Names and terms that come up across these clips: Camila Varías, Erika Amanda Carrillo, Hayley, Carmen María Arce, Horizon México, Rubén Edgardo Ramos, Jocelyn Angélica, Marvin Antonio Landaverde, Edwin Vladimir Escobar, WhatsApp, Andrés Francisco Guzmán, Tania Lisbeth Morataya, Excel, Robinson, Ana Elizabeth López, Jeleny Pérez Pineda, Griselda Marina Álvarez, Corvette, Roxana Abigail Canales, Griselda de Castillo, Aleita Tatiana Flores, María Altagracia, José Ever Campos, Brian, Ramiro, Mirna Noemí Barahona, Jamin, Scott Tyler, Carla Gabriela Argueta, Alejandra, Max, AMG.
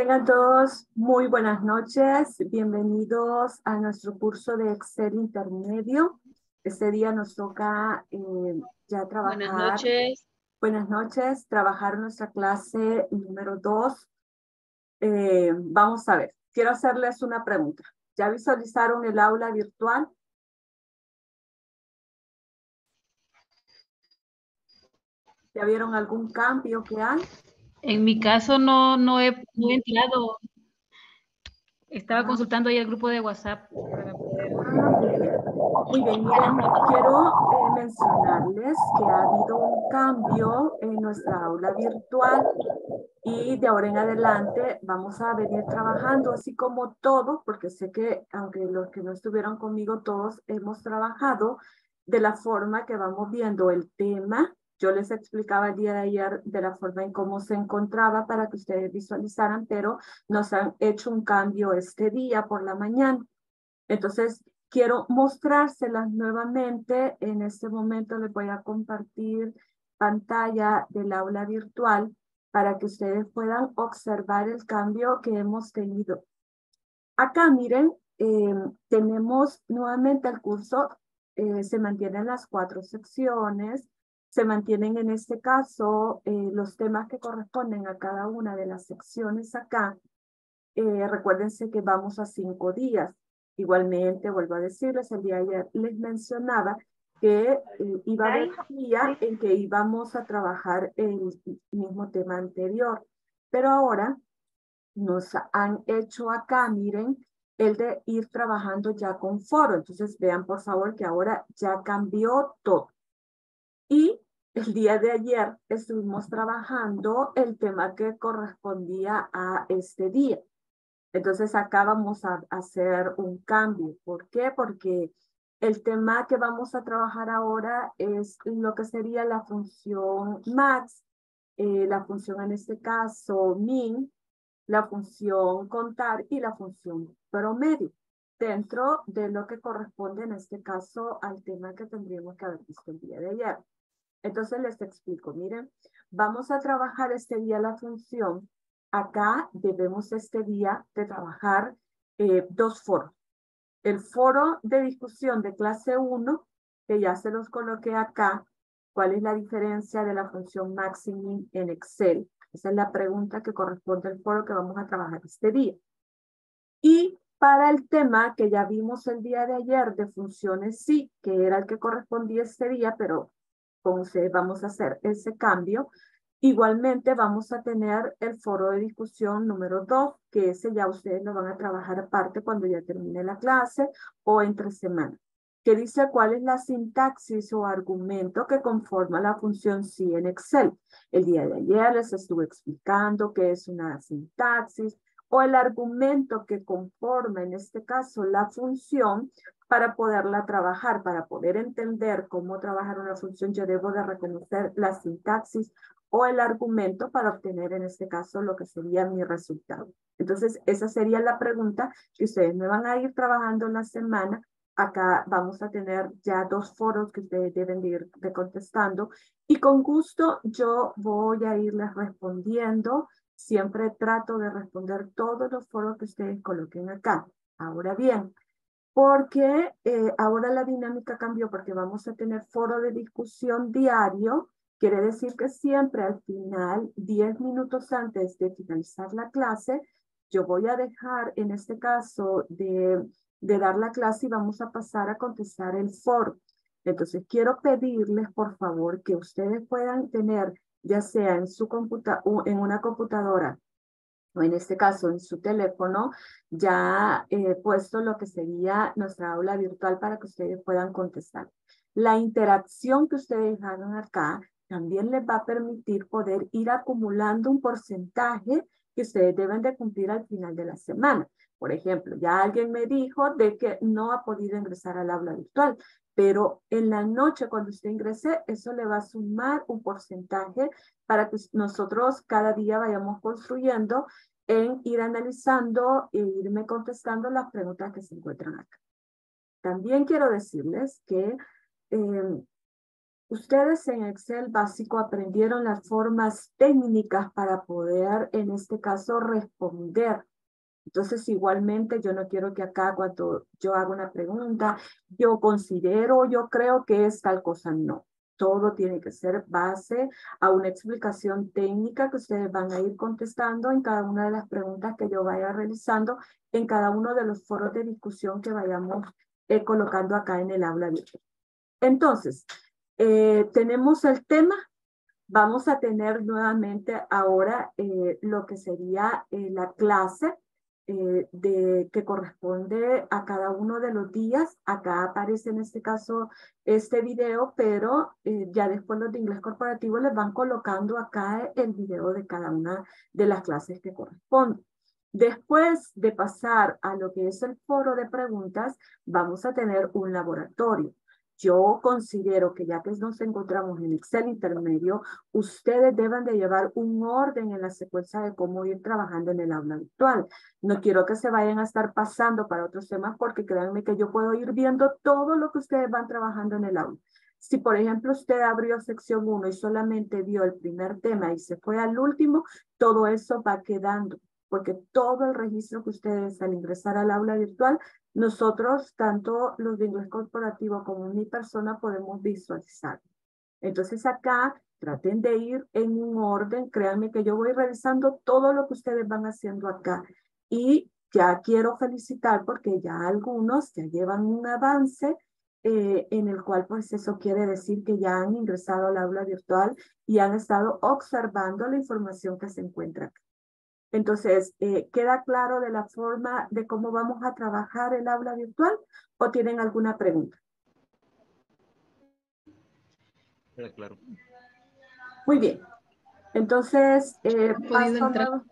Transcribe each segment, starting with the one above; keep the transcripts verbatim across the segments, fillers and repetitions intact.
Tengan todos muy buenas noches, bienvenidos a nuestro curso de Excel intermedio. Este día nos toca eh, ya trabajar. Buenas noches. Buenas noches, trabajar nuestra clase número dos. Eh, vamos a ver, quiero hacerles una pregunta. ¿Ya visualizaron el aula virtual? ¿Ya vieron algún cambio que hay? En mi caso no, no, he, no he entrado. Estaba consultando ahí el grupo de WhatsApp. Para poder... Muy bien, miren, quiero eh, mencionarles que ha habido un cambio en nuestra aula virtual y de ahora en adelante vamos a venir trabajando así como todos, porque sé que aunque los que no estuvieron conmigo todos hemos trabajado de la forma que vamos viendo el tema. Yo les explicaba el día de ayer de la forma en cómo se encontraba para que ustedes visualizaran, pero nos han hecho un cambio este día por la mañana. Entonces, quiero mostrárselas nuevamente. En este momento les voy a compartir pantalla del aula virtual para que ustedes puedan observar el cambio que hemos tenido. Acá, miren, eh, tenemos nuevamente el curso. Eh, se mantienen las cuatro secciones. Se mantienen en este caso eh, los temas que corresponden a cada una de las secciones acá. Eh, recuérdense que vamos a cinco días. Igualmente, vuelvo a decirles, el día de ayer les mencionaba que eh, iba a haber un día en que íbamos a trabajar el mismo tema anterior. Pero ahora nos han hecho acá, miren, el de ir trabajando ya con foro. Entonces vean por favor que ahora ya cambió todo. Y el día de ayer estuvimos trabajando el tema que correspondía a este día. Entonces acá vamos a hacer un cambio. ¿Por qué? Porque el tema que vamos a trabajar ahora es lo que sería la función Max, eh, la función en este caso min, la función contar y la función promedio, dentro de lo que corresponde en este caso al tema que tendríamos que haber visto el día de ayer. Entonces les explico, miren, vamos a trabajar este día la función. Acá debemos este día de trabajar eh, dos foros. El foro de discusión de clase uno, que ya se los coloqué acá, ¿cuál es la diferencia de la función max y min en Excel? Esa es la pregunta que corresponde al foro que vamos a trabajar este día. Y para el tema que ya vimos el día de ayer de funciones sí, que era el que correspondía este día, pero... Entonces vamos a hacer ese cambio. Igualmente vamos a tener el foro de discusión número dos, que ese ya ustedes lo van a trabajar aparte cuando ya termine la clase o entre semana. Que dice cuál es la sintaxis o argumento que conforma la función sí en Excel. El día de ayer les estuve explicando qué es una sintaxis o el argumento que conforma en este caso la función para poderla trabajar, para poder entender cómo trabajar una función, yo debo de reconocer la sintaxis o el argumento para obtener en este caso lo que sería mi resultado. Entonces, esa sería la pregunta que ustedes me van a ir trabajando en la semana. Acá vamos a tener ya dos foros que ustedes deben de ir de contestando y con gusto yo voy a irles respondiendo. Siempre trato de responder todos los foros que ustedes coloquen acá. Ahora bien, porque eh, ahora la dinámica cambió, porque vamos a tener foro de discusión diario, quiere decir que siempre al final, diez minutos antes de finalizar la clase, yo voy a dejar en este caso de, de dar la clase y vamos a pasar a contestar el foro. Entonces quiero pedirles por favor que ustedes puedan tener, ya sea en, su computa en una computadora, o en este caso en su teléfono, ya he eh, puesto lo que sería nuestra aula virtual para que ustedes puedan contestar. La interacción que ustedes hagan acá también les va a permitir poder ir acumulando un porcentaje que ustedes deben de cumplir al final de la semana. Por ejemplo, ya alguien me dijo de que no ha podido ingresar al aula virtual, pero en la noche cuando usted ingrese, eso le va a sumar un porcentaje para que nosotros cada día vayamos construyendo en ir analizando e irme contestando las preguntas que se encuentran acá. También quiero decirles que eh, Ustedes en Excel básico aprendieron las formas técnicas para poder, en este caso, responder. Entonces, igualmente, yo no quiero que acá cuando yo hago una pregunta, yo considero, yo creo que es tal cosa. No, todo tiene que ser base a una explicación técnica que ustedes van a ir contestando en cada una de las preguntas que yo vaya realizando en cada uno de los foros de discusión que vayamos eh, colocando acá en el aula virtual. Entonces, Eh, tenemos el tema, vamos a tener nuevamente ahora eh, lo que sería eh, la clase eh, de, que corresponde a cada uno de los días. Acá aparece en este caso este video, pero eh, ya después los de inglés corporativo les van colocando acá el video de cada una de las clases que corresponden. Después de pasar a lo que es el foro de preguntas, vamos a tener un laboratorio. Yo considero que ya que nos encontramos en Excel intermedio, ustedes deben de llevar un orden en la secuencia de cómo ir trabajando en el aula virtual. No quiero que se vayan a estar pasando para otros temas porque créanme que yo puedo ir viendo todo lo que ustedes van trabajando en el aula. Si, por ejemplo, usted abrió sección uno y solamente vio el primer tema y se fue al último, todo eso va quedando. Porque todo el registro que ustedes al ingresar al aula virtual, nosotros, tanto los de inglés corporativo como mi persona, podemos visualizar. Entonces acá, traten de ir en un orden, créanme que yo voy revisando todo lo que ustedes van haciendo acá. Y ya quiero felicitar porque ya algunos ya llevan un avance eh, en el cual pues eso quiere decir que ya han ingresado al aula virtual y han estado observando la información que se encuentra acá. Entonces, eh, ¿queda claro de la forma de cómo vamos a trabajar el aula virtual o tienen alguna pregunta? Queda claro. Muy bien. Entonces, eh, paso a...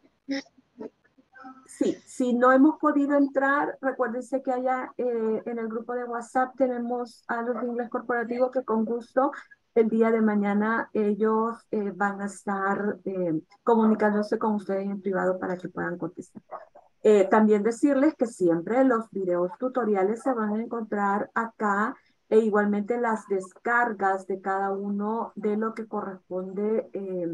sí, si no hemos podido entrar, recuérdense que allá eh, en el grupo de WhatsApp tenemos a los de inglés corporativo que con gusto... el día de mañana ellos eh, van a estar eh, comunicándose con ustedes en privado para que puedan contestar. Eh, también decirles que siempre los videos tutoriales se van a encontrar acá e igualmente las descargas de cada uno de lo que corresponde eh,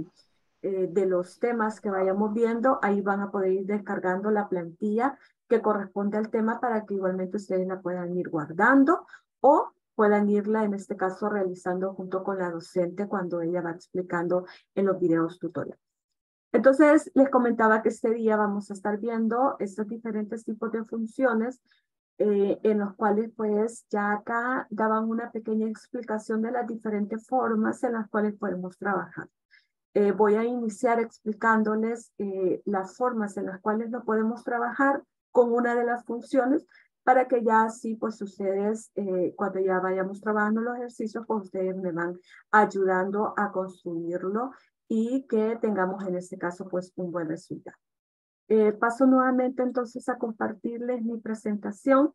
eh, de los temas que vayamos viendo. Ahí van a poder ir descargando la plantilla que corresponde al tema para que igualmente ustedes la puedan ir guardando o puedan irla, en este caso, realizando junto con la docente cuando ella va explicando en los videos tutoriales. Entonces, les comentaba que este día vamos a estar viendo estos diferentes tipos de funciones eh, en los cuales, pues, ya acá daban una pequeña explicación de las diferentes formas en las cuales podemos trabajar. Eh, voy a iniciar explicándoles eh, las formas en las cuales no podemos trabajar con una de las funciones, para que ya así, pues ustedes, eh, cuando ya vayamos trabajando los ejercicios, pues ustedes me van ayudando a construirlo y que tengamos en este caso, pues un buen resultado. Eh, paso nuevamente entonces a compartirles mi presentación.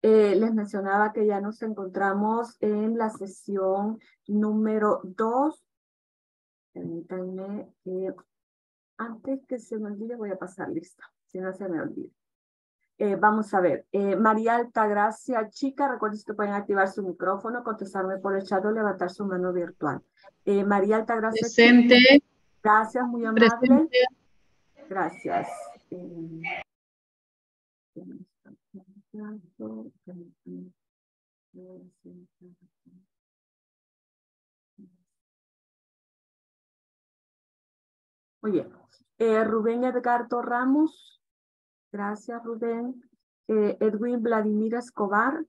Eh, les mencionaba que ya nos encontramos en la sesión número dos. Permítanme que, antes que se me olvide, voy a pasar lista, si no se me olvida. Eh, vamos a ver, eh, María Altagracia, chica, recuerden que pueden activar su micrófono, contestarme por el chat o levantar su mano virtual. Eh, María Altagracia. Presente. Chica, gracias, muy amable. Presente. Gracias. Eh, muy bien. Eh, Rubén Edgardo Ramos. Gracias, Rubén. Eh, Edwin Vladimir Escobar.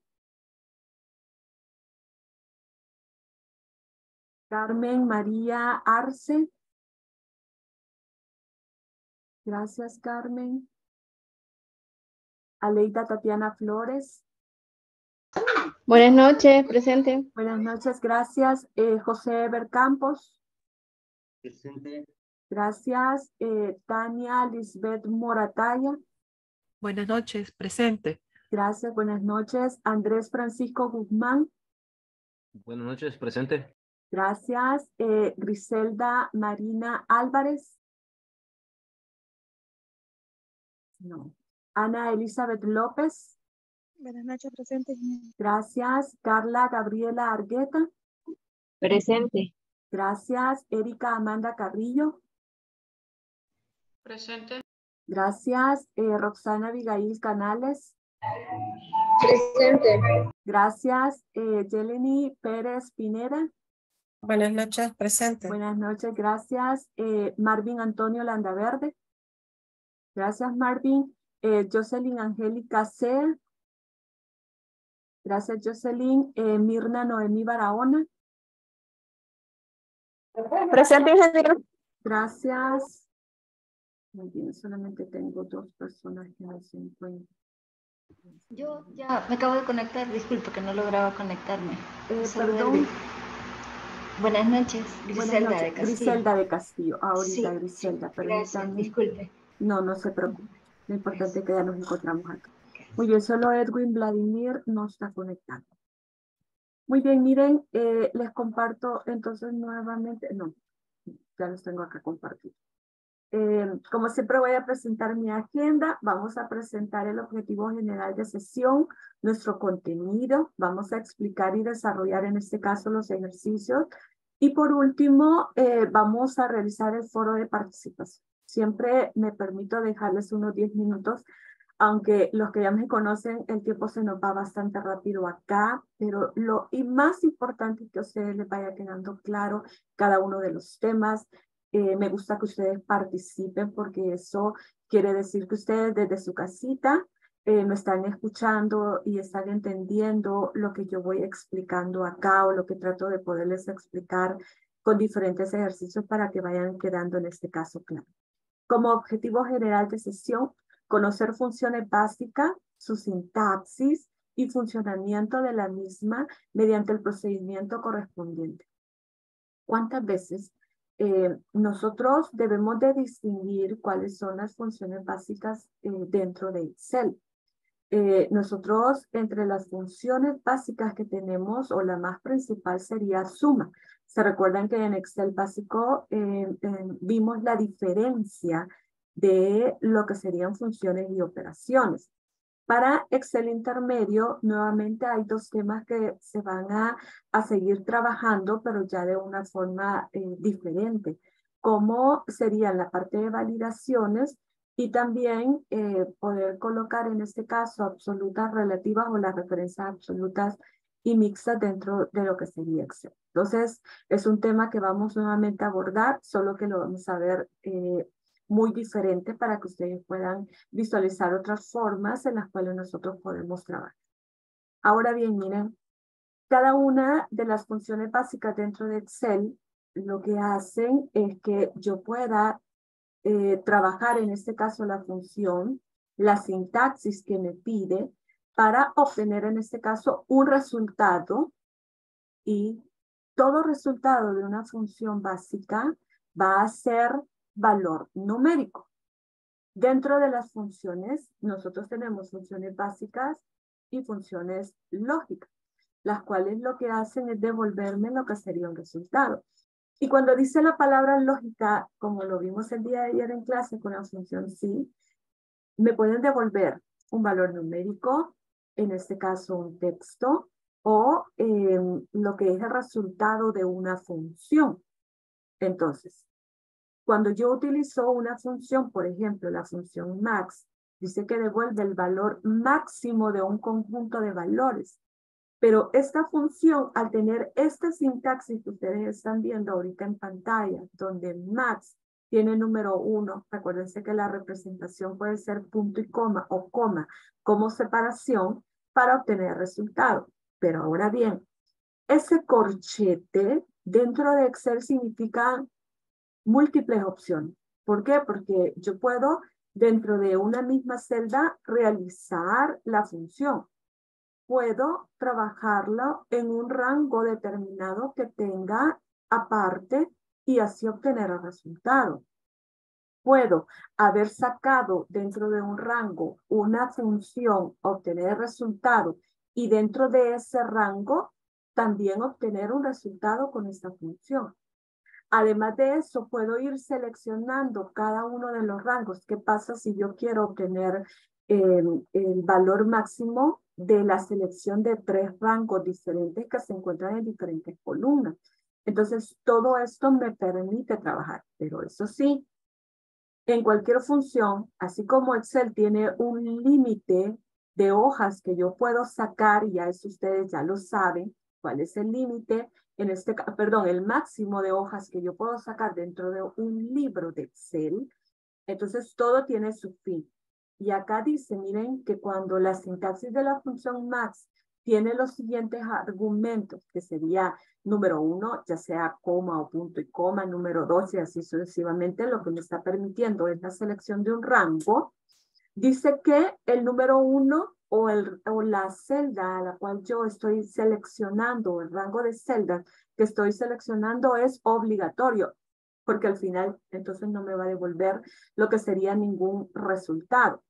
Carmen María Arce. Gracias, Carmen. Aleita Tatiana Flores. Buenas noches, presente. Buenas noches, gracias. Eh, José Ever Campos. Presente. Gracias. Eh, Tania Lisbeth Morataya. Buenas noches, presente. Gracias, buenas noches. Andrés Francisco Guzmán. Buenas noches, presente. Gracias. Eh, Griselda Marina Álvarez. No. Ana Elizabeth López. Buenas noches, presente. Gracias. Carla Gabriela Argueta. Presente. Gracias. Erika Amanda Carrillo. Presente. Gracias. Eh, Roxana Abigail Canales. Presente. Gracias. Eh, Jeleny Pérez Pineda. Buenas noches. Presente. Buenas noches. Gracias. Eh, Marvin Antonio Landaverde. Gracias, Marvin. Eh, Jocelyn Angélica C. Gracias, Jocelyn. Eh, Mirna Noemí Barahona. Presente, ingeniero. Gracias. Muy bien, solamente tengo dos personas que no se encuentran. Yo ya me acabo de conectar, disculpe que no lograba conectarme. Eh, perdón. Buenas noches, Griselda Buenas noches. de Castillo. Griselda de Castillo, ahorita sí, Griselda. Sí, gracias, disculpe. No, no se preocupe. Lo importante es que ya nos encontramos acá. Muy bien, solo Edwin Vladimir no está conectado. Muy bien, miren, eh, les comparto entonces nuevamente, no, ya los tengo acá compartidos. Eh, como siempre voy a presentar mi agenda, vamos a presentar el objetivo general de sesión, nuestro contenido, vamos a explicar y desarrollar en este caso los ejercicios y por último eh, vamos a realizar el foro de participación. Siempre me permito dejarles unos diez minutos, aunque los que ya me conocen, el tiempo se nos va bastante rápido acá, pero lo y más importante es que a ustedes les vaya quedando claro cada uno de los temas. Eh, me gusta que ustedes participen porque eso quiere decir que ustedes desde su casita eh, me están escuchando y están entendiendo lo que yo voy explicando acá o lo que trato de poderles explicar con diferentes ejercicios para que vayan quedando en este caso claro. Como objetivo general de sesión, conocer funciones básicas, su sintaxis y funcionamiento de la misma mediante el procedimiento correspondiente. ¿Cuántas veces? Eh, nosotros debemos de distinguir cuáles son las funciones básicas eh, dentro de Excel. Eh, nosotros, entre las funciones básicas que tenemos, o la más principal sería suma. Se recuerdan que en Excel básico eh, eh, vimos la diferencia de lo que serían funciones y operaciones. Para Excel intermedio, nuevamente hay dos temas que se van a, a seguir trabajando, pero ya de una forma eh, diferente, como serían la parte de validaciones y también eh, poder colocar en este caso absolutas relativas o las referencias absolutas y mixtas dentro de lo que sería Excel. Entonces, es un tema que vamos nuevamente a abordar, solo que lo vamos a ver eh, muy diferente para que ustedes puedan visualizar otras formas en las cuales nosotros podemos trabajar. Ahora bien, miren, cada una de las funciones básicas dentro de Excel lo que hacen es que yo pueda eh, trabajar en este caso la función, la sintaxis que me pide para obtener en este caso un resultado y todo resultado de una función básica va a ser valor numérico. Dentro de las funciones, nosotros tenemos funciones básicas y funciones lógicas, las cuales lo que hacen es devolverme lo que sería un resultado. Y cuando dice la palabra lógica, como lo vimos el día de ayer en clase con la función sí, me pueden devolver un valor numérico, en este caso un texto, o eh, lo que es el resultado de una función. Entonces, cuando yo utilizo una función, por ejemplo, la función Max, dice que devuelve el valor máximo de un conjunto de valores. Pero esta función, al tener esta sintaxis que ustedes están viendo ahorita en pantalla, donde Max tiene el número uno, acuérdense que la representación puede ser punto y coma o coma como separación para obtener resultado. Pero ahora bien, ese corchete dentro de Excel significa múltiples opciones. ¿Por qué? Porque yo puedo dentro de una misma celda realizar la función. Puedo trabajarla en un rango determinado que tenga aparte y así obtener el resultado. Puedo haber sacado dentro de un rango una función, obtener el resultado y dentro de ese rango también obtener un resultado con esta función. Además de eso, puedo ir seleccionando cada uno de los rangos. ¿Qué pasa si yo quiero obtener el, el valor máximo de la selección de tres rangos diferentes que se encuentran en diferentes columnas? Entonces, todo esto me permite trabajar, pero eso sí, en cualquier función, así como Excel tiene un límite de hojas que yo puedo sacar, y ya eso ustedes ya lo saben, cuál es el límite, en este perdón, el máximo de hojas que yo puedo sacar dentro de un libro de Excel, entonces todo tiene su fin. Y acá dice, miren, que cuando la sintaxis de la función Max tiene los siguientes argumentos, que sería número uno, ya sea coma o punto y coma, número dos, y así sucesivamente, lo que me está permitiendo es la selección de un rango. Dice que el número uno o, el, o la celda a la cual yo estoy seleccionando, el rango de celdas que estoy seleccionando es obligatorio, porque al final entonces no me va a devolver lo que sería ningún resultado.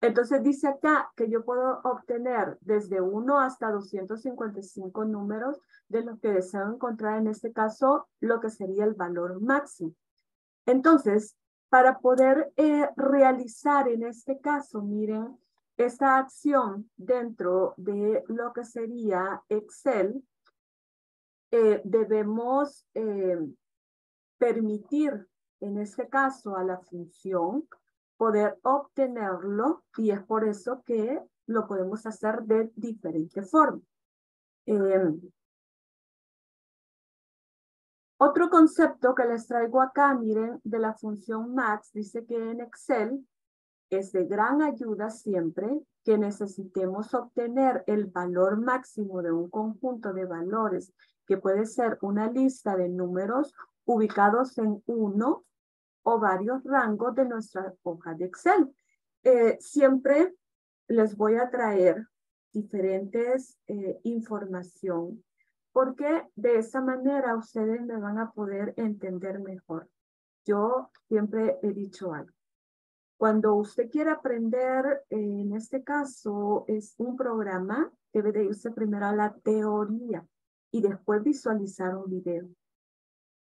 Entonces dice acá que yo puedo obtener desde uno hasta doscientos cincuenta y cinco números de los que deseo encontrar en este caso lo que sería el valor máximo. Entonces, para poder eh, realizar en este caso, miren, esta acción dentro de lo que sería Excel, eh, debemos eh, permitir en este caso a la función poder obtenerlo, y es por eso que lo podemos hacer de diferente forma. Eh, otro concepto que les traigo acá, miren, de la función Max, dice que en Excel es de gran ayuda siempre que necesitemos obtener el valor máximo de un conjunto de valores, que puede ser una lista de números ubicados en uno o varios rangos de nuestra hoja de Excel. Eh, siempre les voy a traer diferentes eh, información, porque de esa manera ustedes me van a poder entender mejor. Yo siempre he dicho algo. Cuando usted quiere aprender, eh, en este caso es un programa, debe de irse primero a la teoría y después visualizar un video.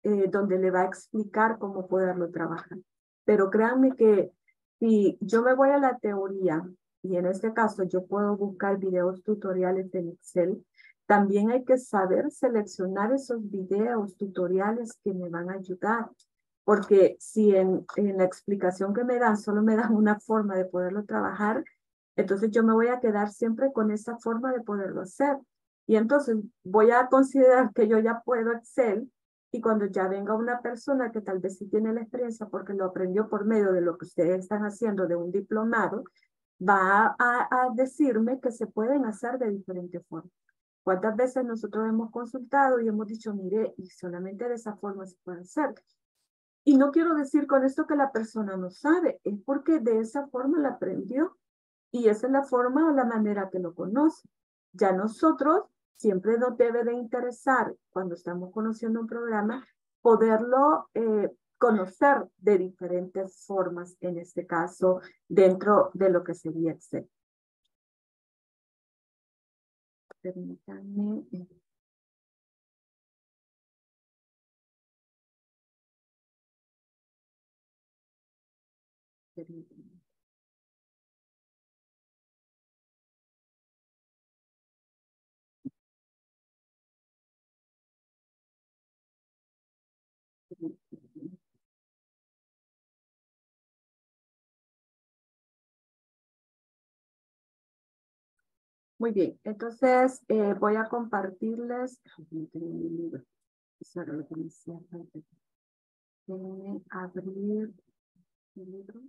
Eh, donde le va a explicar cómo poderlo trabajar. Pero créanme que si yo me voy a la teoría, y en este caso yo puedo buscar videos tutoriales en Excel, también hay que saber seleccionar esos videos tutoriales que me van a ayudar. Porque si en, en la explicación que me dan solo me dan una forma de poderlo trabajar, entonces yo me voy a quedar siempre con esa forma de poderlo hacer. Y entonces voy a considerar que yo ya puedo Excel. Y cuando ya venga una persona que tal vez sí tiene la experiencia porque lo aprendió por medio de lo que ustedes están haciendo de un diplomado, va a, a decirme que se pueden hacer de diferente forma. ¿Cuántas veces nosotros hemos consultado y hemos dicho, mire, y solamente de esa forma se puede hacer? Y no quiero decir con esto que la persona no sabe, es porque de esa forma la aprendió y esa es la forma o la manera que lo conoce. Ya nosotros... Siempre nos debe de interesar, cuando estamos conociendo un programa, poderlo eh, conocer de diferentes formas, en este caso, dentro de lo que sería Excel. Permítanme. Permítanme. Muy bien, entonces eh, voy a compartirles. No tengo mi libro. Eso era lo que me decía antes. Déjenme abrir mi libro.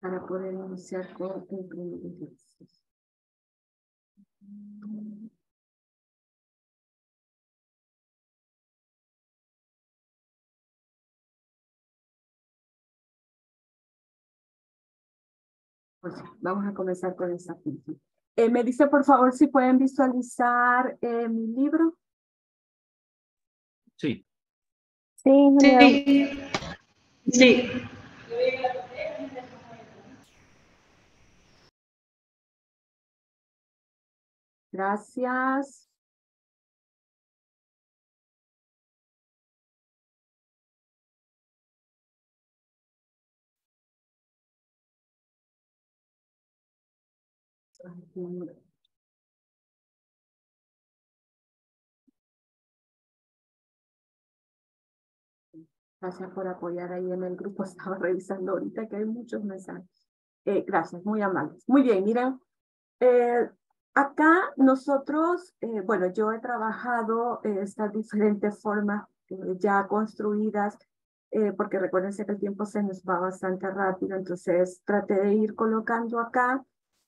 Para poder iniciar con el primer ejercicio. Pues vamos a comenzar con esa función. Eh, me dice, por favor, si pueden visualizar eh, mi libro. Sí. Sí. Sí. Sí. Gracias. Gracias por apoyar ahí en el grupo. Estaba revisando ahorita que hay muchos mensajes. Eh, gracias, muy amables. Muy bien, miren. Eh, acá nosotros, eh, bueno, yo he trabajado eh, estas diferentes formas eh, ya construidas, eh, porque recuérdense que el tiempo se nos va bastante rápido, entonces traté de ir colocando acá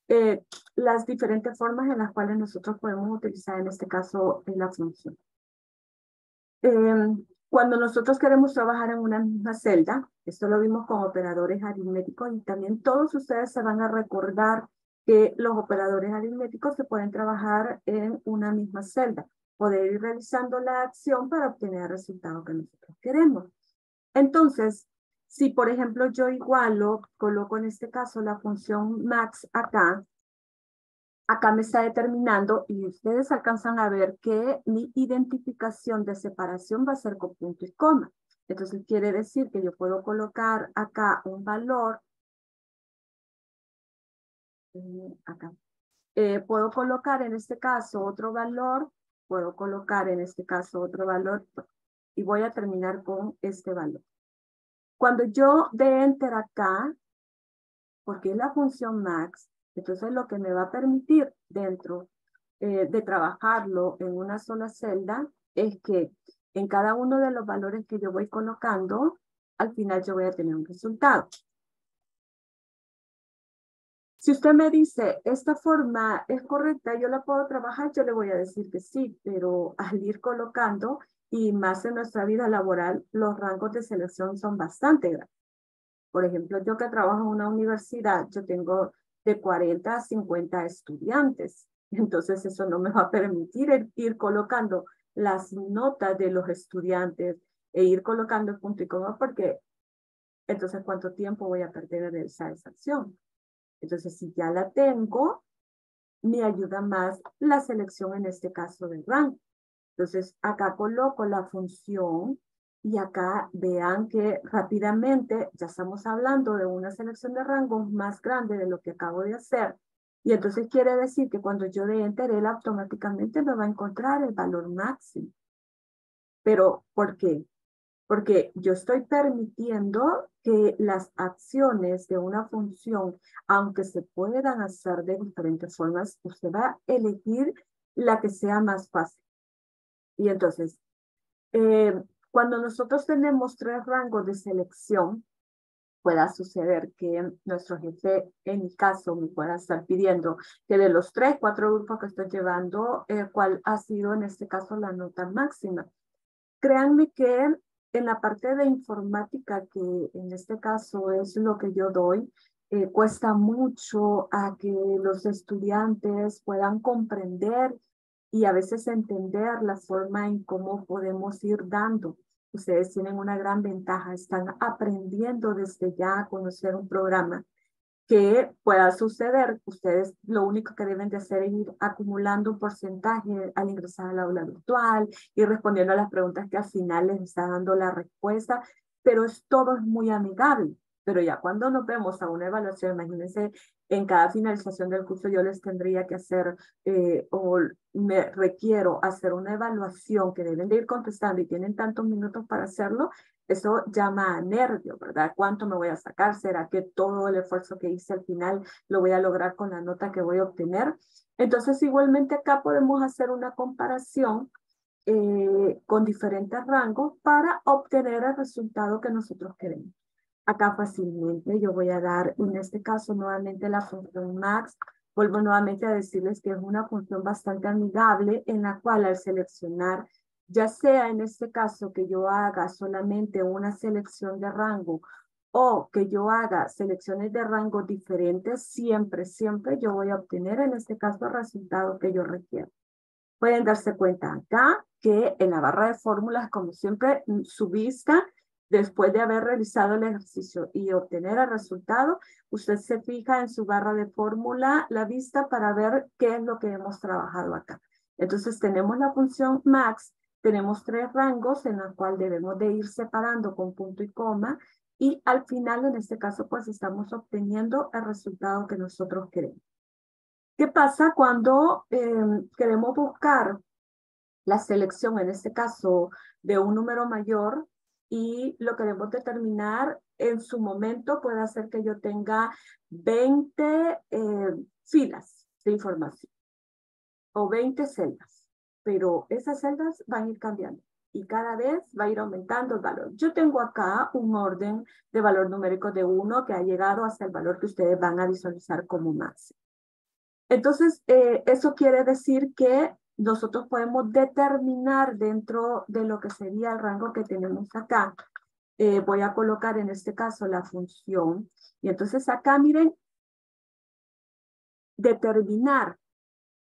eh, las diferentes formas en las cuales nosotros podemos utilizar, en este caso, en la función. Eh, Cuando nosotros queremos trabajar en una misma celda, esto lo vimos con operadores aritméticos, y también todos ustedes se van a recordar que los operadores aritméticos se pueden trabajar en una misma celda, poder ir realizando la acción para obtener el resultado que nosotros queremos. Entonces, si por ejemplo yo igualo, coloco en este caso la función Max acá, acá me está determinando, y ustedes alcanzan a ver que mi identificación de separación va a ser con punto y coma. Entonces quiere decir que yo puedo colocar acá un valor, acá, eh, puedo colocar en este caso otro valor, puedo colocar en este caso otro valor, y voy a terminar con este valor. Cuando yo dé enter acá, porque es la función max, entonces lo que me va a permitir dentro eh, de trabajarlo en una sola celda es que en cada uno de los valores que yo voy colocando, al final yo voy a tener un resultado. Si usted me dice, esta forma es correcta, yo la puedo trabajar, yo le voy a decir que sí, pero al ir colocando, y más en nuestra vida laboral, los rangos de selección son bastante grandes. Por ejemplo, yo que trabajo en una universidad, yo tengo de cuarenta a cincuenta estudiantes. Entonces eso no me va a permitir ir colocando las notas de los estudiantes e ir colocando el punto y coma, porque entonces cuánto tiempo voy a perder en realizar esa acción. Entonces si ya la tengo, me ayuda más la selección en este caso del rango. Entonces acá coloco la función y acá vean que rápidamente ya estamos hablando de una selección de rangos más grande de lo que acabo de hacer. Y entonces quiere decir que cuando yo dé enter, él automáticamente me va a encontrar el valor máximo. ¿Pero por qué? Porque yo estoy permitiendo que las acciones de una función, aunque se puedan hacer de diferentes formas, usted va a elegir la que sea más fácil. Y entonces, eh, cuando nosotros tenemos tres rangos de selección, pueda suceder que nuestro jefe, en mi caso, me pueda estar pidiendo que de los tres, cuatro grupos que estoy llevando, eh, cuál ha sido en este caso la nota máxima. Créanme que en la parte de informática, que en este caso es lo que yo doy, eh, cuesta mucho a que los estudiantes puedan comprender y a veces entender la forma en cómo podemos ir dando. Ustedes tienen una gran ventaja, están aprendiendo desde ya a conocer un programa. Que pueda suceder, ustedes lo único que deben de hacer es ir acumulando un porcentaje al ingresar al aula virtual, ir respondiendo a las preguntas que al final les está dando la respuesta, pero es, todo es muy amigable. Pero ya cuando nos vemos a una evaluación, imagínense, en cada finalización del curso yo les tendría que hacer eh, o me requiero hacer una evaluación que deben de ir contestando y tienen tantos minutos para hacerlo, eso llama a nervio, ¿verdad? ¿Cuánto me voy a sacar? ¿Será que todo el esfuerzo que hice al final lo voy a lograr con la nota que voy a obtener? Entonces igualmente acá podemos hacer una comparación eh, con diferentes rangos para obtener el resultado que nosotros queremos. Acá fácilmente yo voy a dar, en este caso nuevamente la función max, vuelvo nuevamente a decirles que es una función bastante amigable en la cual al seleccionar, ya sea en este caso que yo haga solamente una selección de rango o que yo haga selecciones de rango diferentes, siempre, siempre yo voy a obtener en este caso el resultado que yo requiero. Pueden darse cuenta acá que en la barra de fórmulas, como siempre, su vista, después de haber realizado el ejercicio y obtener el resultado, usted se fija en su barra de fórmula, la vista, para ver qué es lo que hemos trabajado acá. Entonces tenemos la función max, tenemos tres rangos en los cuales debemos de ir separando con punto y coma y al final en este caso pues estamos obteniendo el resultado que nosotros queremos. ¿Qué pasa cuando eh, queremos buscar la selección, en este caso de un número mayor? y lo queremos determinar en su momento. Puede ser que yo tenga veinte eh, filas de información o veinte celdas, pero esas celdas van a ir cambiando y cada vez va a ir aumentando el valor. Yo tengo acá un orden de valor numérico de uno que ha llegado hasta el valor que ustedes van a visualizar como máximo. Entonces, eh, eso quiere decir que nosotros podemos determinar dentro de lo que sería el rango que tenemos acá. Eh, voy a colocar en este caso la función. Y entonces acá, miren, determinar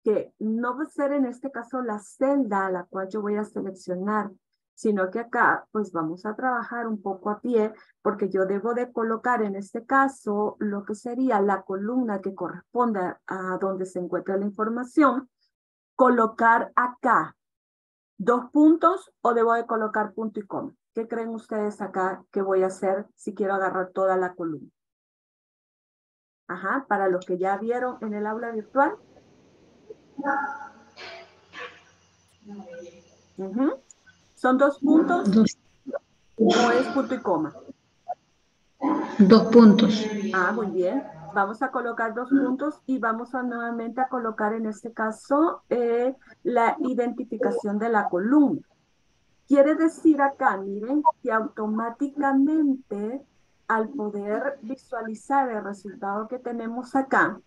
que no va a ser en este caso la celda a la cual yo voy a seleccionar, sino que acá pues vamos a trabajar un poco a pie, porque yo debo de colocar en este caso lo que sería la columna que corresponda a donde se encuentra la información, colocar acá dos puntos o debo de colocar punto y coma. ¿Qué creen ustedes acá que voy a hacer si quiero agarrar toda la columna? Ajá, para los que ya vieron en el aula virtual. Uh-huh. ¿Son dos puntos dos. O es punto y coma? Dos puntos. Ah, muy bien. Vamos a colocar dos puntos y vamos a nuevamente a colocar en este caso eh, la identificación de la columna. Quiere decir acá, miren, que automáticamente al poder visualizar el resultado que tenemos acá,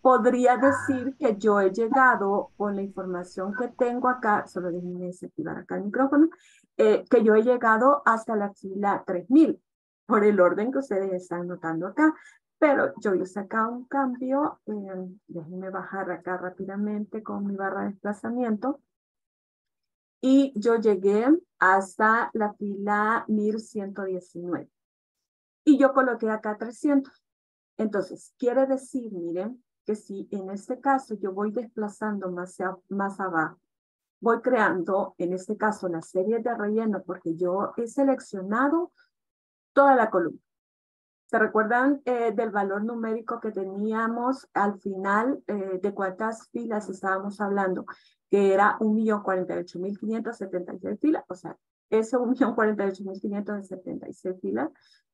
podría decir que yo he llegado con la información que tengo acá, solo déjenme desactivar acá el micrófono, eh, que yo he llegado hasta la fila tres mil, por el orden que ustedes están notando acá. Pero yo hice acá un cambio, eh, déjenme bajar acá rápidamente con mi barra de desplazamiento. Y yo llegué hasta la fila mil ciento diecinueve. Y yo coloqué acá trescientos. Entonces, quiere decir, miren, que si en este caso yo voy desplazando más, a, más abajo, voy creando en este caso la serie de relleno porque yo he seleccionado toda la columna. ¿Se recuerdan eh, del valor numérico que teníamos al final eh, de cuántas filas estábamos hablando? Que era un millón cuarenta y ocho mil quinientas setenta y seis filas. O sea, ese un millón cuarenta y ocho mil quinientas setenta y seis filas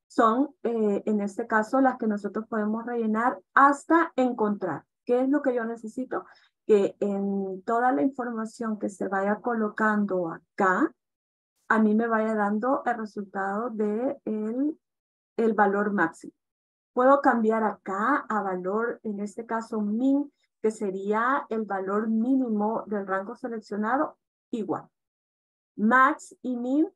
son eh, en este caso las que nosotros podemos rellenar hasta encontrar. ¿Qué es lo que yo necesito? Que en toda la información que se vaya colocando acá, a mí me vaya dando el resultado de el el valor máximo. Puedo cambiar acá a valor, en este caso min, que sería el valor mínimo del rango seleccionado, igual. Max y min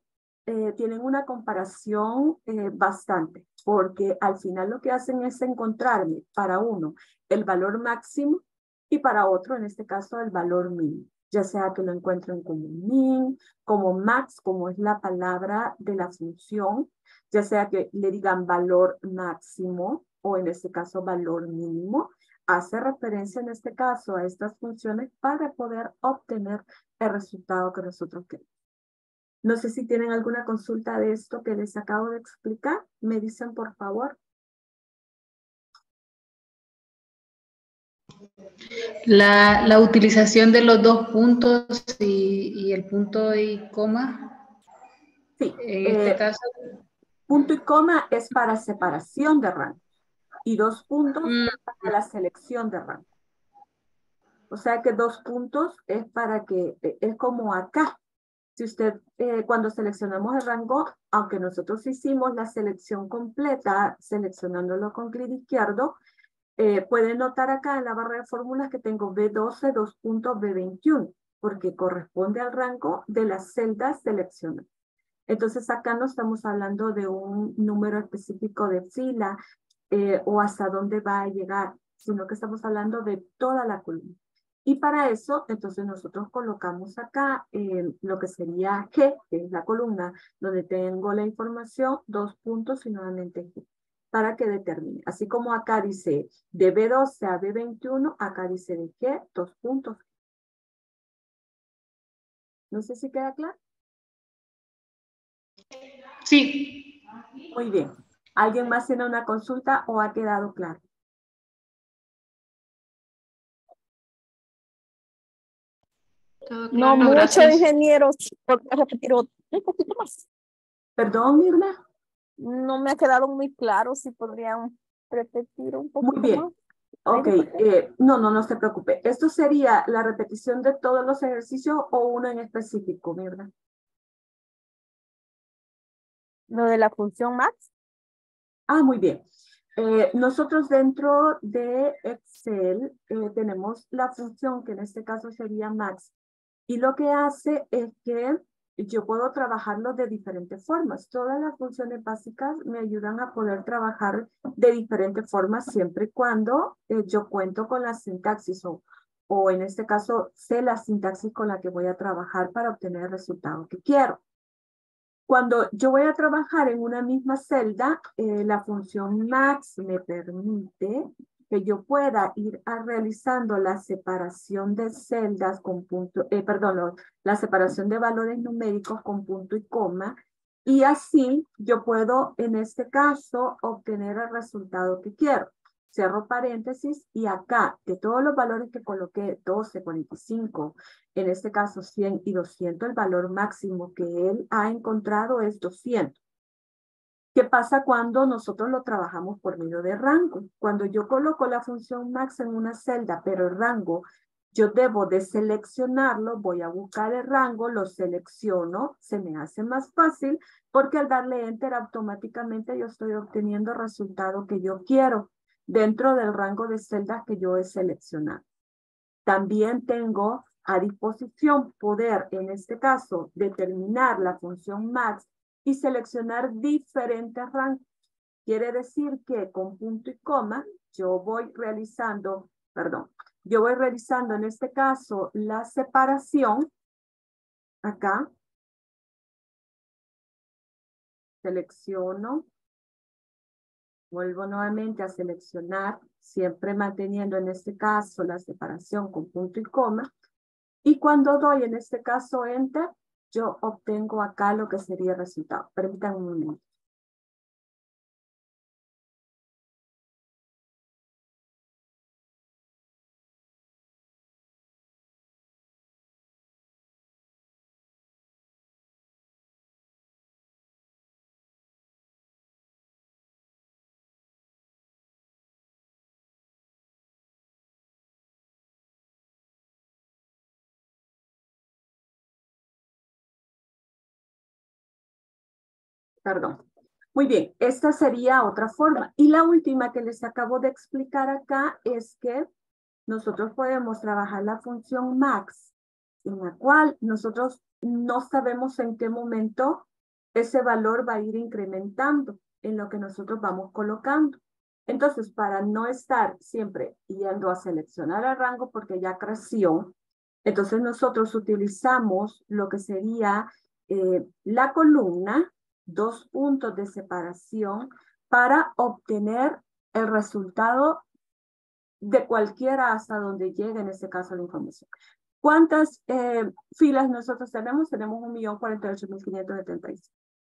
eh, tienen una comparación eh, bastante, porque al final lo que hacen es encontrarme para uno el valor máximo y para otro, en este caso, el valor mínimo. Ya sea que lo encuentren como min, como max, como es la palabra de la función, ya sea que le digan valor máximo o en este caso valor mínimo, hace referencia en este caso a estas funciones para poder obtener el resultado que nosotros queremos. No sé si tienen alguna consulta de esto que les acabo de explicar. Me dicen, por favor. La, la utilización de los dos puntos y, y el punto y coma. Sí. En este eh, caso... Punto y coma es para separación de rango y dos puntos mm. para la selección de rango. O sea que dos puntos es para que, es como acá. Si usted, eh, cuando seleccionamos el rango, aunque nosotros hicimos la selección completa, seleccionándolo con clic izquierdo, eh, pueden notar acá en la barra de fórmulas que tengo B doce, dos puntos, B veintiuno, porque corresponde al rango de las celdas seleccionadas. Entonces acá no estamos hablando de un número específico de fila eh, o hasta dónde va a llegar, sino que estamos hablando de toda la columna. Y para eso, entonces nosotros colocamos acá eh, lo que sería G, que es la columna donde tengo la información, dos puntos y nuevamente G, para que determine. Así como acá dice de B doce a B veintiuno, acá dice de G, dos puntos. No sé si queda claro. Sí. Muy bien. ¿Alguien más tiene una consulta o ha quedado claro? No, mucho, ingeniero. Voy a repetir un poquito más. Perdón, Mirna. No me ha quedado muy claro, si podrían repetir un poco. Muy bien. Más. Ok, eh, no, no, no se preocupe. ¿Esto sería la repetición de todos los ejercicios o uno en específico, Mirna? Lo de la función Max. Ah, muy bien. Eh, nosotros dentro de Excel eh, tenemos la función que en este caso sería Max. Y lo que hace es que yo puedo trabajarlo de diferentes formas. Todas las funciones básicas me ayudan a poder trabajar de diferentes formas siempre y cuando eh, yo cuento con la sintaxis o, o en este caso sé la sintaxis con la que voy a trabajar para obtener el resultado que quiero. Cuando yo voy a trabajar en una misma celda, eh, la función max me permite que yo pueda ir a realizando la separación de celdas con punto, eh, perdón, la separación de valores numéricos con punto y coma, y así yo puedo, en este caso, obtener el resultado que quiero. Cierro paréntesis y acá, de todos los valores que coloqué, doce, cuarenta y cinco, en este caso cien y doscientos, el valor máximo que él ha encontrado es doscientos. ¿Qué pasa cuando nosotros lo trabajamos por medio de rango? Cuando yo coloco la función max en una celda, pero el rango, yo debo de seleccionarlo, voy a buscar el rango, lo selecciono, se me hace más fácil, porque al darle enter automáticamente yo estoy obteniendo el resultado que yo quiero dentro del rango de celdas que yo he seleccionado. También tengo a disposición poder, en este caso, determinar la función max y seleccionar diferentes rangos. Quiere decir que con punto y coma yo voy realizando, perdón, yo voy realizando en este caso la separación. Acá. Selecciono. Vuelvo nuevamente a seleccionar, siempre manteniendo en este caso la separación con punto y coma. Y cuando doy en este caso enter, yo obtengo acá lo que sería el resultado. Permítanme un momento. Perdón. Muy bien, esta sería otra forma. Y la última que les acabo de explicar acá es que nosotros podemos trabajar la función max, en la cual nosotros no sabemos en qué momento ese valor va a ir incrementando en lo que nosotros vamos colocando. Entonces, para no estar siempre yendo a seleccionar el rango porque ya creció, entonces nosotros utilizamos lo que sería eh, la columna, dos puntos de separación para obtener el resultado de cualquiera hasta donde llegue, en este caso, la información. ¿Cuántas eh, filas nosotros tenemos? Tenemos un millón cuarenta y ocho mil quinientos setenta y seis.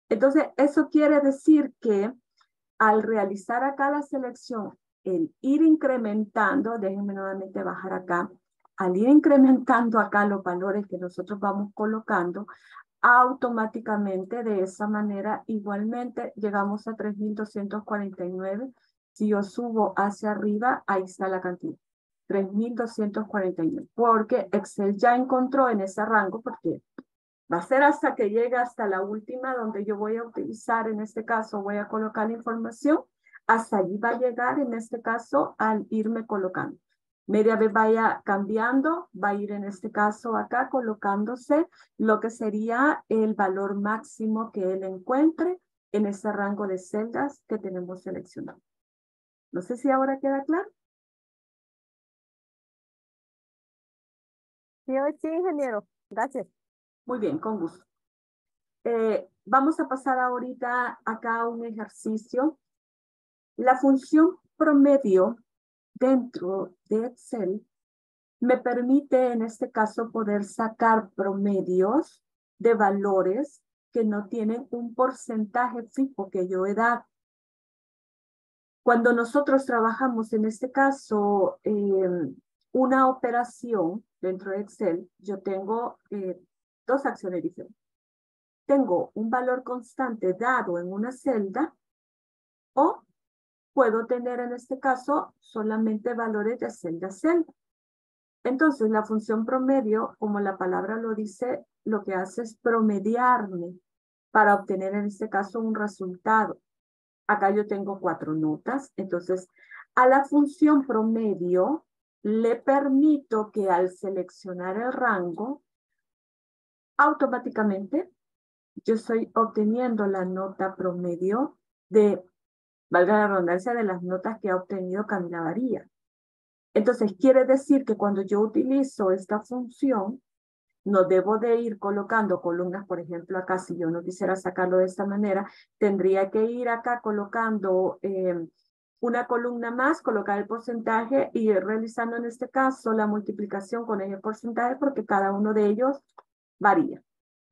Entonces, eso quiere decir que al realizar acá la selección, el ir incrementando, déjenme nuevamente bajar acá, al ir incrementando acá los valores que nosotros vamos colocando, automáticamente de esa manera igualmente llegamos a tres mil doscientos cuarenta y nueve. Si yo subo hacia arriba, ahí está la cantidad, tres mil doscientos cuarenta y nueve, porque Excel ya encontró en ese rango, porque va a ser hasta que llegue hasta la última donde yo voy a utilizar, en este caso voy a colocar la información, hasta allí va a llegar en este caso al irme colocando. Media vez vaya cambiando, va a ir en este caso acá colocándose lo que sería el valor máximo que él encuentre en ese rango de celdas que tenemos seleccionado. No sé si ahora queda claro. Sí, sí, ingeniero. Gracias. Muy bien, con gusto. Eh, vamos a pasar ahorita acá a un ejercicio. La función promedio dentro de Excel me permite en este caso poder sacar promedios de valores que no tienen un porcentaje fijo que yo he dado. Cuando nosotros trabajamos en este caso eh, una operación dentro de Excel, yo tengo eh, dos acciones diferentes. tengo un valor constante dado en una celda, o puedo tener en este caso solamente valores de celda a celda. Entonces, la función promedio, como la palabra lo dice, lo que hace es promediarme para obtener en este caso un resultado. Acá yo tengo cuatro notas, entonces a la función promedio le permito que al seleccionar el rango, automáticamente yo estoy obteniendo la nota promedio de, valga la redundancia, de las notas que ha obtenido Camila Varías. Entonces quiere decir que cuando yo utilizo esta función, no debo de ir colocando columnas, por ejemplo, acá, si yo no quisiera sacarlo de esta manera, tendría que ir acá colocando eh, una columna más, colocar el porcentaje y realizando en este caso la multiplicación con ese porcentaje porque cada uno de ellos varía.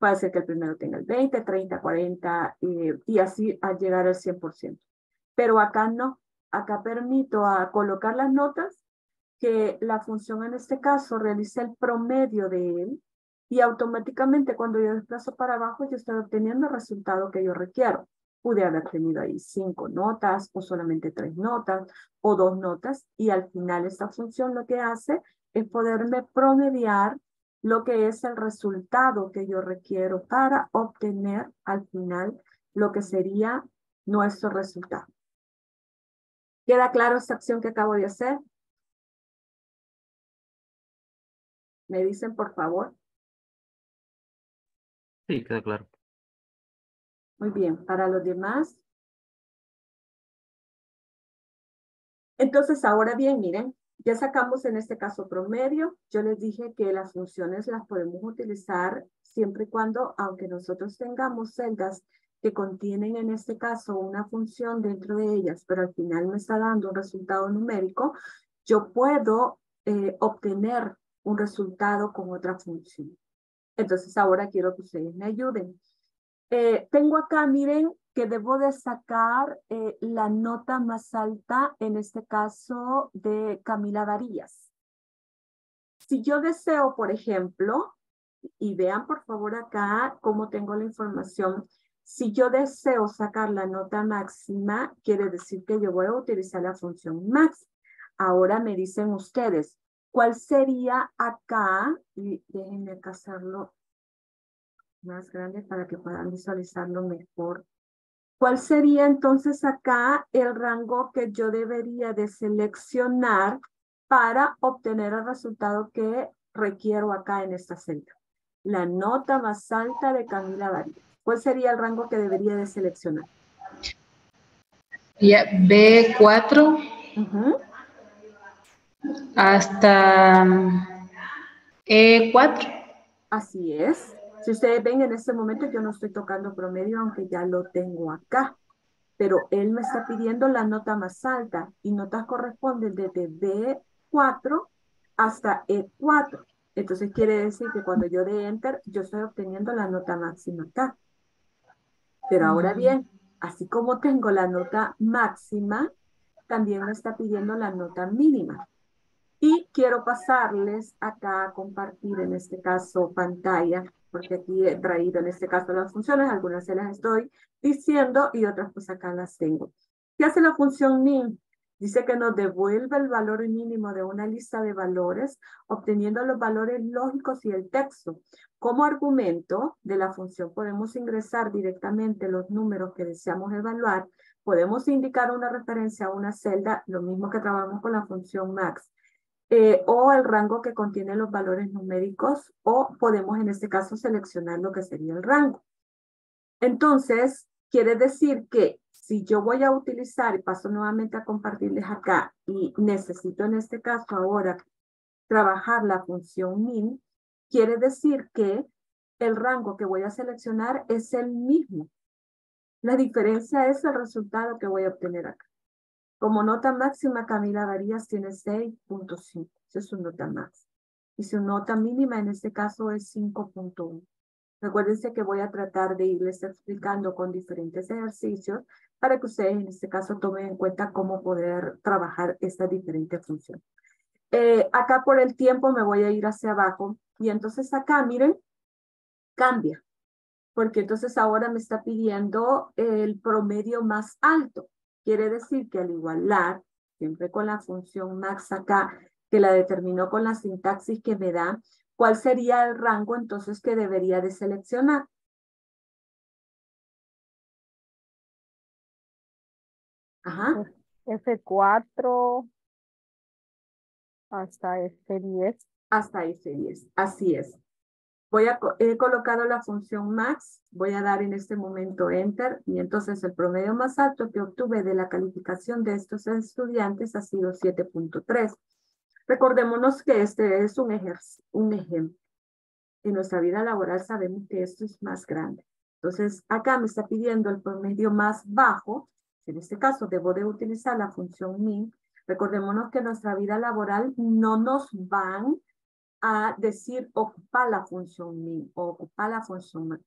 Puede ser que el primero tenga el veinte, treinta, cuarenta eh, y así al llegar al cien por ciento. Pero acá no, acá permito a colocar las notas que la función en este caso realice el promedio de él. Y automáticamente cuando yo desplazo para abajo, yo estoy obteniendo el resultado que yo requiero. Pude haber tenido ahí cinco notas o solamente tres notas o dos notas. Y al final esta función lo que hace es poderme promediar lo que es el resultado que yo requiero para obtener al final lo que sería nuestro resultado. ¿Queda claro esta acción que acabo de hacer? ¿Me dicen por favor? Sí, queda claro. Muy bien, para los demás. Entonces, ahora bien, miren, ya sacamos en este caso promedio. Yo les dije que las funciones las podemos utilizar siempre y cuando, aunque nosotros tengamos celdas que contienen en este caso una función dentro de ellas, pero al final me está dando un resultado numérico, yo puedo eh, obtener un resultado con otra función. Entonces ahora quiero que ustedes me ayuden. Eh, tengo acá, miren, que debo de sacar eh, la nota más alta, en este caso de Camila Varías. Si yo deseo, por ejemplo, y vean por favor acá cómo tengo la información, si yo deseo sacar la nota máxima, quiere decir que yo voy a utilizar la función max. Ahora me dicen ustedes, ¿cuál sería acá? Y déjenme casarlo más grande para que puedan visualizarlo mejor. ¿Cuál sería entonces acá el rango que yo debería de seleccionar para obtener el resultado que requiero acá en esta celda? La nota más alta de Camila Varías. ¿Cuál sería el rango que debería de seleccionar? Ya, B cuatro. Uh-huh. Hasta E cuatro. Así es. Si ustedes ven, en este momento yo no estoy tocando promedio, aunque ya lo tengo acá. Pero él me está pidiendo la nota más alta y notas corresponden desde B cuatro hasta E cuatro. Entonces quiere decir que cuando yo dé enter, yo estoy obteniendo la nota máxima acá. Pero ahora bien, así como tengo la nota máxima, también me está pidiendo la nota mínima. Y quiero pasarles acá a compartir, en este caso, pantalla, porque aquí he traído, en este caso, las funciones. Algunas se las estoy diciendo y otras, pues, acá las tengo. ¿Qué hace la función min? Dice que nos devuelve el valor mínimo de una lista de valores, obteniendo los valores lógicos y el texto. Como argumento de la función, podemos ingresar directamente los números que deseamos evaluar. Podemos indicar una referencia a una celda, lo mismo que trabajamos con la función max. Eh, o el rango que contiene los valores numéricos, o podemos en este caso seleccionar lo que sería el rango. Entonces, quiere decir que si yo voy a utilizar, y paso nuevamente a compartirles acá, y necesito en este caso ahora trabajar la función min, quiere decir que el rango que voy a seleccionar es el mismo. La diferencia es el resultado que voy a obtener acá. Como nota máxima, Camila Varías tiene seis punto cinco. Esa es su nota máxima. Y su nota mínima en este caso es cinco punto uno. Recuérdense que voy a tratar de irles explicando con diferentes ejercicios para que ustedes en este caso tomen en cuenta cómo poder trabajar estas diferentes funciones. Eh, acá por el tiempo me voy a ir hacia abajo. Y entonces acá, miren, cambia. porque entonces ahora me está pidiendo el promedio más alto. Quiere decir que al igualar, siempre con la función max acá, que la determinó con la sintaxis que me da, ¿cuál sería el rango entonces que debería de seleccionar? Ajá. F cuatro hasta F diez. Hasta F diez, así es. Voy a, he colocado la función max, voy a dar en este momento enter y entonces el promedio más alto que obtuve de la calificación de estos estudiantes ha sido siete punto tres. Recordémonos que este es un, ejerc- un ejemplo. En nuestra vida laboral sabemos que esto es más grande. Entonces acá me está pidiendo el promedio más bajo. En este caso debo de utilizar la función min. Recordémonos que en nuestra vida laboral no nos van a decir ocupa la función min o ocupa la función max.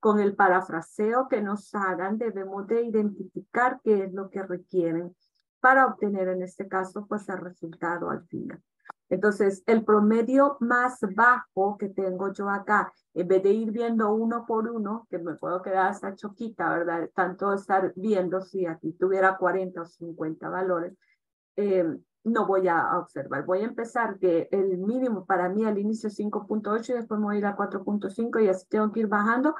Con el parafraseo que nos hagan debemos de identificar qué es lo que requieren para obtener en este caso pues el resultado al final. Entonces el promedio más bajo que tengo yo acá, en vez de ir viendo uno por uno, que me puedo quedar hasta choquita, ¿verdad? Tanto estar viendo si aquí tuviera cuarenta o cincuenta valores, eh, no voy a observar. Voy a empezar que el mínimo para mí al inicio es cinco punto ocho y después me voy a ir a cuatro punto cinco y así tengo que ir bajando,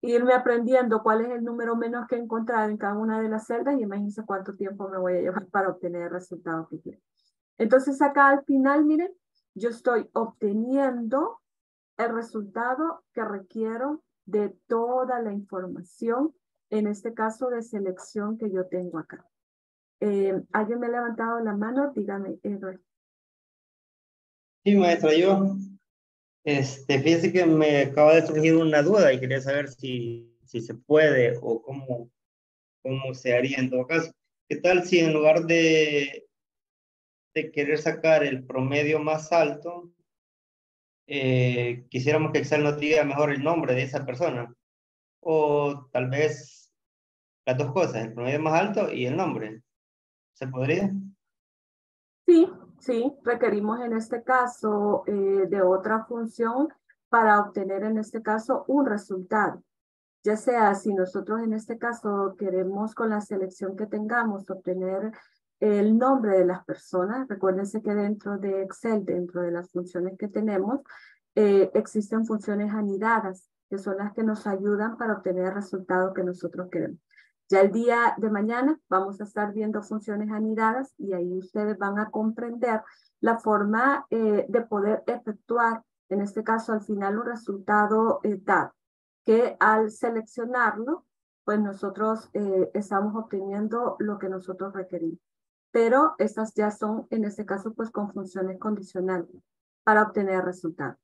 irme aprendiendo cuál es el número menos que he encontrado en cada una de las celdas y imagínense cuánto tiempo me voy a llevar para obtener el resultado que quiero. Entonces acá al final, miren, yo estoy obteniendo el resultado que requiero de toda la información, en este caso de selección que yo tengo acá. Eh, ¿Alguien me ha levantado la mano? Dígame, Edwin. Sí, maestra, yo... Este, fíjese que me acaba de surgir una duda y quería saber si, si se puede o cómo, cómo se haría en todo caso. ¿Qué tal si en lugar de, de querer sacar el promedio más alto, eh, quisiéramos que Excel nos diga mejor el nombre de esa persona? O tal vez las dos cosas, el promedio más alto y el nombre. ¿Se podría? Sí. Sí, requerimos en este caso eh, de otra función para obtener en este caso un resultado. Ya sea si nosotros en este caso queremos con la selección que tengamos obtener el nombre de las personas. Recuérdense que dentro de Excel, dentro de las funciones que tenemos, eh, existen funciones anidadas que son las que nos ayudan para obtener el resultado que nosotros queremos. Ya el día de mañana vamos a estar viendo funciones anidadas y ahí ustedes van a comprender la forma eh, de poder efectuar, en este caso al final, un resultado eh, dado, que al seleccionarlo, pues nosotros eh, estamos obteniendo lo que nosotros requerimos. Pero estas ya son, en este caso, pues con funciones condicionales para obtener resultados.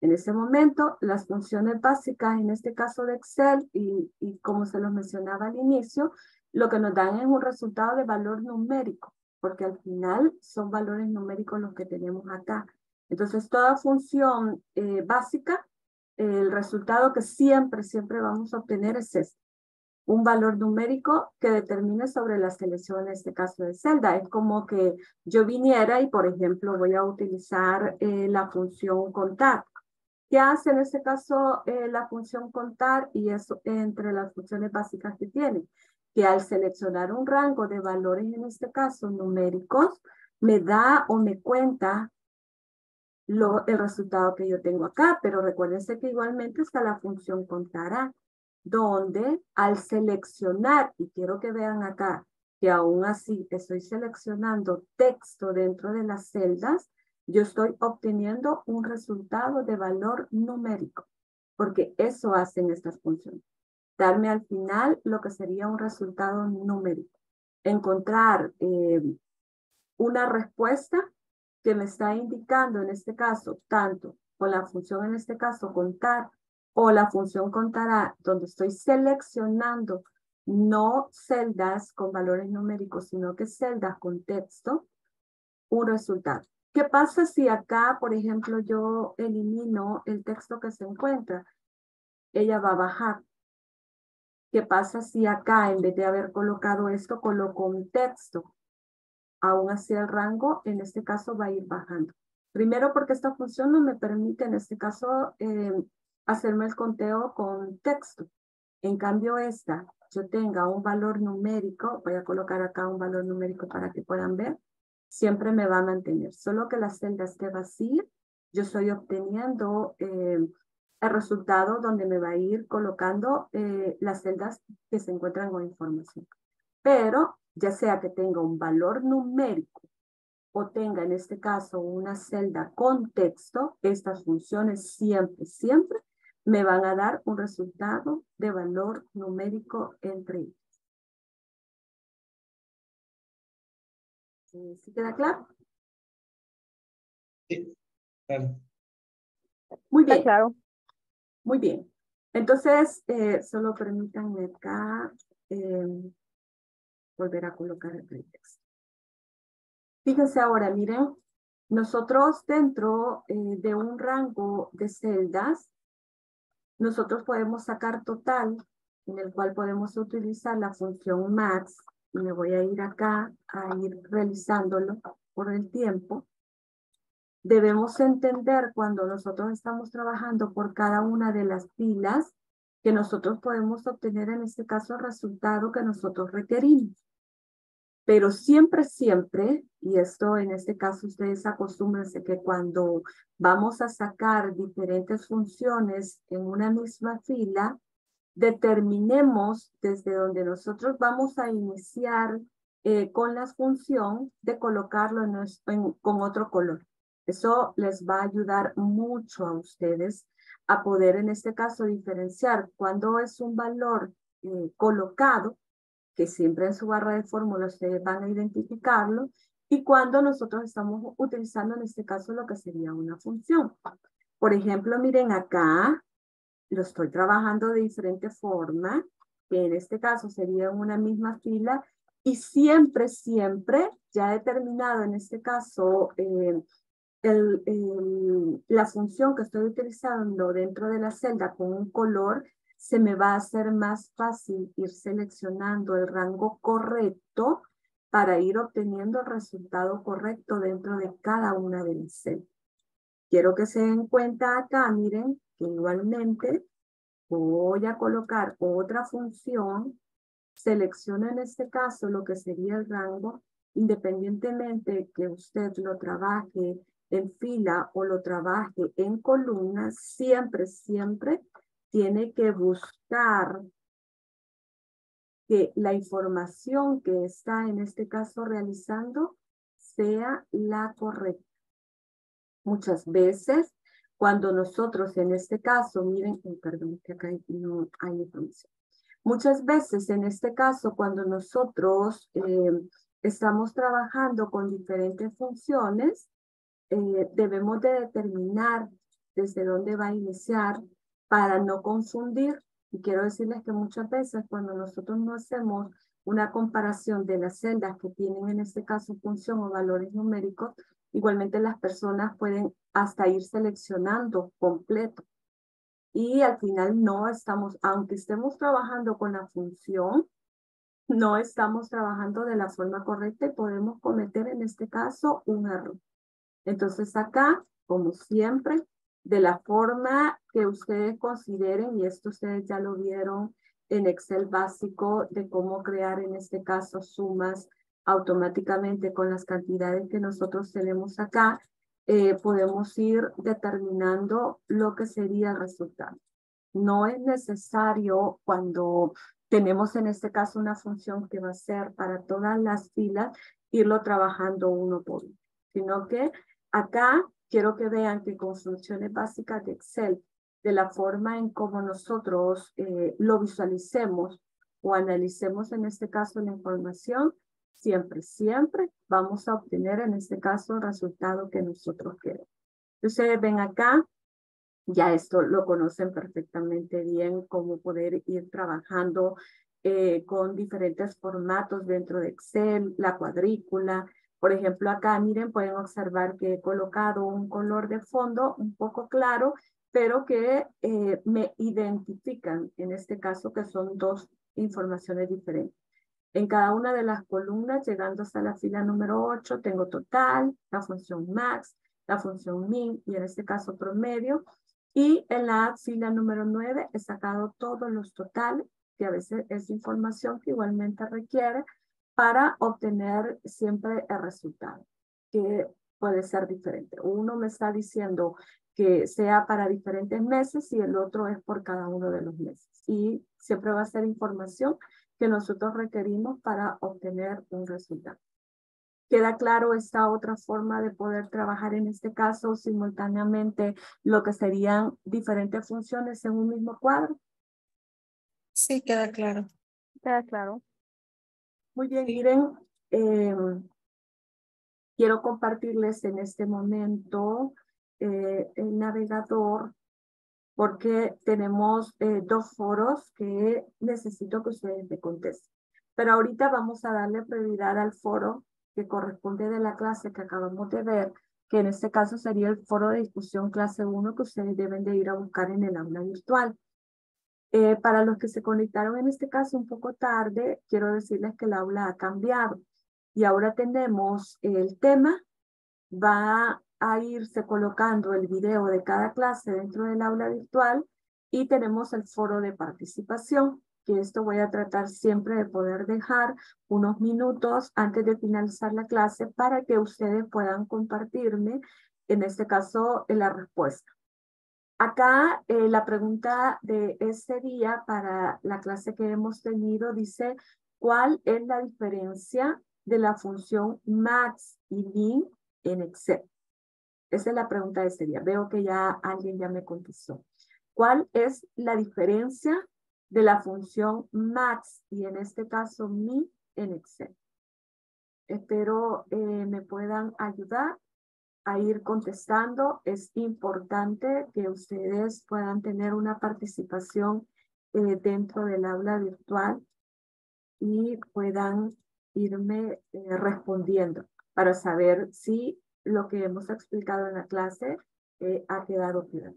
En ese momento, las funciones básicas, en este caso de Excel, y, y como se los mencionaba al inicio, lo que nos dan es un resultado de valor numérico, porque al final son valores numéricos los que tenemos acá. Entonces, toda función eh, básica, el resultado que siempre, siempre vamos a obtener es este. Un valor numérico que determine sobre la selección, en este caso de celda. Es como que yo viniera y, por ejemplo, voy a utilizar eh, la función contar. ¿Qué hace en este caso eh, la función contar? Y eso entre las funciones básicas que tiene, que al seleccionar un rango de valores, en este caso numéricos, me da o me cuenta lo, el resultado que yo tengo acá. Pero recuérdense que igualmente está la función contará, donde al seleccionar, y quiero que vean acá, que aún así estoy seleccionando texto dentro de las celdas, yo estoy obteniendo un resultado de valor numérico, porque eso hacen estas funciones. Darme al final lo que sería un resultado numérico. Encontrar eh, una respuesta que me está indicando, en este caso, tanto con la función, en este caso, contar, o la función contará, donde estoy seleccionando no celdas con valores numéricos, sino que celdas con texto, un resultado. ¿Qué pasa si acá, por ejemplo, yo elimino el texto que se encuentra? Ella va a bajar. ¿Qué pasa si acá, en vez de haber colocado esto, coloco un texto? Aún así el rango, en este caso, va a ir bajando. Primero porque esta función no me permite, en este caso, eh, hacerme el conteo con texto. En cambio, esta, yo tenga un valor numérico, voy a colocar acá un valor numérico para que puedan ver, siempre me va a mantener. Solo que la celda esté vacía, yo estoy obteniendo eh, el resultado donde me va a ir colocando eh, las celdas que se encuentran con información. Pero ya sea que tenga un valor numérico o tenga en este caso una celda con texto, estas funciones siempre, siempre me van a dar un resultado de valor numérico entre ellas. ¿Sí queda claro? Sí, claro. Muy bien. Claro. Muy bien. Entonces, eh, solo permítanme acá eh, volver a colocar el texto. Fíjense ahora, miren, nosotros dentro eh, de un rango de celdas, nosotros podemos sacar total, en el cual podemos utilizar la función max. Y me voy a ir acá a ir realizándolo por el tiempo. Debemos entender cuando nosotros estamos trabajando por cada una de las filas que nosotros podemos obtener en este caso el resultado que nosotros requerimos. Pero siempre, siempre, y esto en este caso ustedes acostúmbrense que cuando vamos a sacar diferentes funciones en una misma fila, determinemos desde donde nosotros vamos a iniciar eh, con la función de colocarlo en, en, con otro color. Eso les va a ayudar mucho a ustedes a poder en este caso diferenciar cuando es un valor eh, colocado, que siempre en su barra de fórmulas ustedes van a identificarlo, y cuando nosotros estamos utilizando en este caso lo que sería una función. Por ejemplo, miren acá, lo estoy trabajando de diferente forma, que en este caso sería una misma fila, y siempre, siempre, ya determinado en este caso eh, el, el, la función que estoy utilizando dentro de la celda con un color, se me va a hacer más fácil ir seleccionando el rango correcto para ir obteniendo el resultado correcto dentro de cada una de las celdas. Quiero que se den cuenta acá, miren, que igualmente voy a colocar otra función, selecciono en este caso lo que sería el rango, independientemente que usted lo trabaje en fila o lo trabaje en columna, siempre, siempre tiene que buscar que la información que está en este caso realizando sea la correcta. Muchas veces, cuando nosotros en este caso, miren, perdón, que acá no hay información. Muchas veces en este caso, cuando nosotros eh, estamos trabajando con diferentes funciones, eh, debemos de determinar desde dónde va a iniciar para no confundir. Y quiero decirles que muchas veces cuando nosotros no hacemos una comparación de las celdas que tienen en este caso función o valores numéricos, igualmente las personas pueden hasta ir seleccionando completo. Y al final no estamos, aunque estemos trabajando con la función, no estamos trabajando de la forma correcta y podemos cometer en este caso un error. Entonces acá, como siempre, de la forma que ustedes consideren, y esto ustedes ya lo vieron en Excel básico, de cómo crear en este caso sumas automáticamente con las cantidades que nosotros tenemos acá, eh, podemos ir determinando lo que sería el resultado. No es necesario cuando tenemos en este caso una función que va a ser para todas las filas, irlo trabajando uno por uno, sino que acá quiero que vean que con funciones básicas de Excel, de la forma en cómo nosotros eh, lo visualicemos o analicemos en este caso la información, siempre, siempre vamos a obtener en este caso el resultado que nosotros queremos. Ustedes ven acá, ya esto lo conocen perfectamente bien, cómo poder ir trabajando eh, con diferentes formatos dentro de Excel, la cuadrícula. Por ejemplo, acá miren, pueden observar que he colocado un color de fondo un poco claro, pero que eh, me identifican, en este caso que son dos informaciones diferentes. En cada una de las columnas, llegando hasta la fila número ocho, tengo total, la función max, la función min y en este caso promedio. Y en la fila número nueve he sacado todos los totales, que a veces es información que igualmente requiere para obtener siempre el resultado, que puede ser diferente. Uno me está diciendo que sea para diferentes meses y el otro es por cada uno de los meses. Y siempre va a ser información que nosotros requerimos para obtener un resultado. ¿Queda claro esta otra forma de poder trabajar en este caso simultáneamente lo que serían diferentes funciones en un mismo cuadro? Sí, queda claro. Queda claro. Muy bien, Irene. Eh, quiero compartirles en este momento eh, el navegador porque tenemos eh, dos foros que necesito que ustedes me contesten. Pero ahorita vamos a darle prioridad al foro que corresponde de la clase que acabamos de ver, que en este caso sería el foro de discusión clase uno que ustedes deben de ir a buscar en el aula virtual. Eh, para los que se conectaron en este caso un poco tarde, quiero decirles que el aula ha cambiado y ahora tenemos el tema, va a irse colocando el video de cada clase dentro del aula virtual y tenemos el foro de participación. Que esto voy a tratar siempre de poder dejar unos minutos antes de finalizar la clase para que ustedes puedan compartirme, en este caso, la respuesta. Acá eh, la pregunta de este día para la clase que hemos tenido dice, ¿cuál es la diferencia de la función Max y Min en Excel? Esa es la pregunta de este día. Veo que ya alguien ya me contestó. ¿Cuál es la diferencia de la función Max y en este caso Min en Excel? Espero eh, me puedan ayudar a ir contestando. Es importante que ustedes puedan tener una participación eh, dentro del aula virtual y puedan irme eh, respondiendo para saber si lo que hemos explicado en la clase eh, ha quedado claro.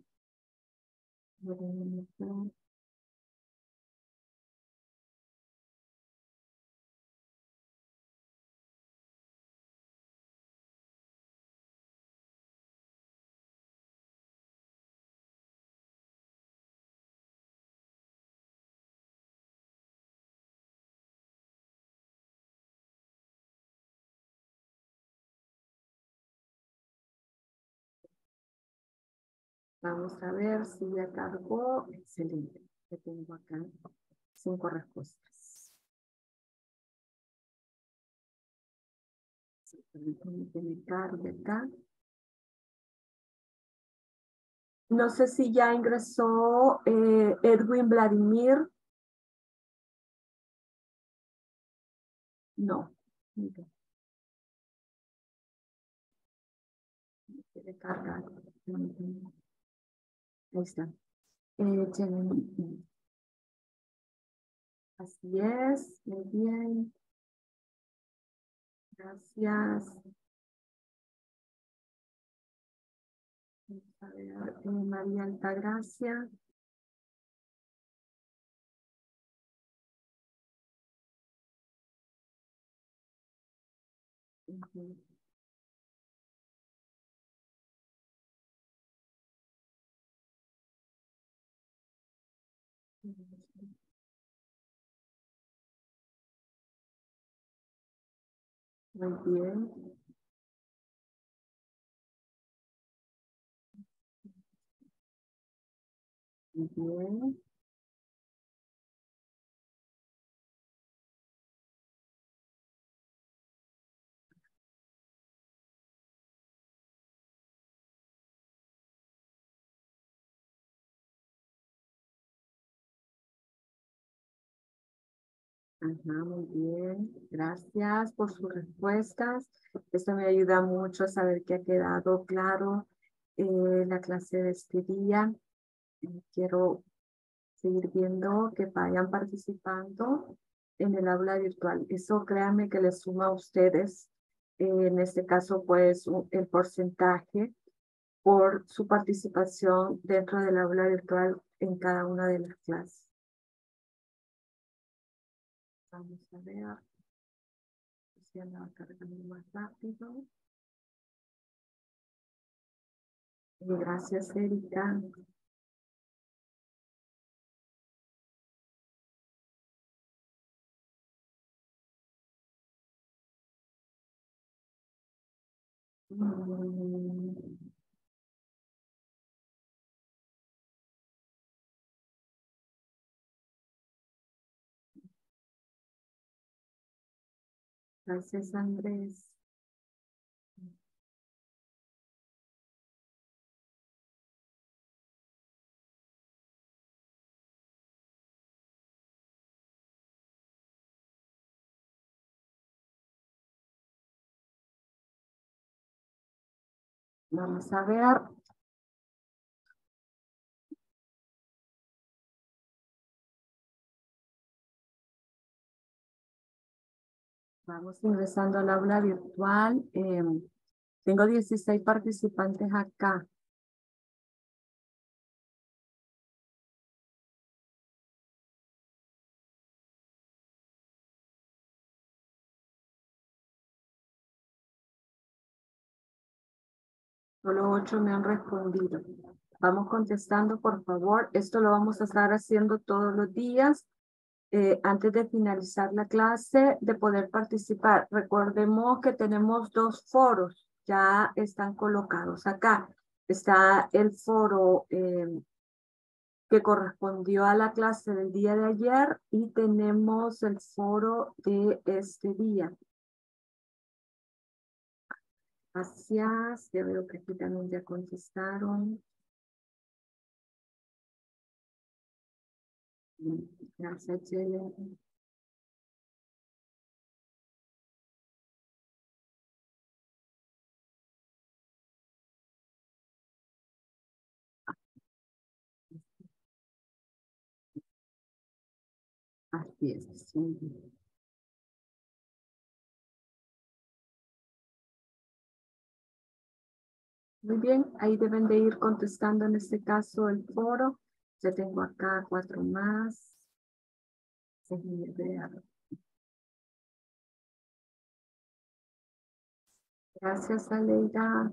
Vamos a ver si ya cargó. Excelente. Ya tengo acá cinco respuestas. Me cargue acá. No sé si ya ingresó eh, Edwin Vladimir. No. Me quiere cargar. Ahí está. Eh, Así es, muy bien. Gracias. A ver, eh, María Altagracia. Uh-huh. Muy bien. Muy bien. Ajá, muy bien. Gracias por sus respuestas. Esto me ayuda mucho a saber que ha quedado claro eh, la clase de este día. Quiero seguir viendo que vayan participando en el aula virtual. Eso créanme que les suma a ustedes, eh, en este caso, pues el porcentaje por su participación dentro del aula virtual en cada una de las clases. Vamos a ver si anda cargando más rápido. Gracias, Erika. Gracias, Andrés. Vamos a ver. Vamos ingresando al aula virtual. Eh, tengo dieciséis participantes acá. Solo ocho me han respondido. Vamos contestando, por favor. Esto lo vamos a estar haciendo todos los días eh, antes de finalizar la clase, de poder participar. Recordemos que tenemos dos foros. Ya están colocados acá. Está el foro eh, que correspondió a la clase del día de ayer y tenemos el foro de este día. Gracias, ya veo que aquí también ya contestaron. Gracias, Jeleny. Así es, muy bien. Muy bien, ahí deben de ir contestando en este caso el foro. Ya tengo acá cuatro más. Gracias, Aleita.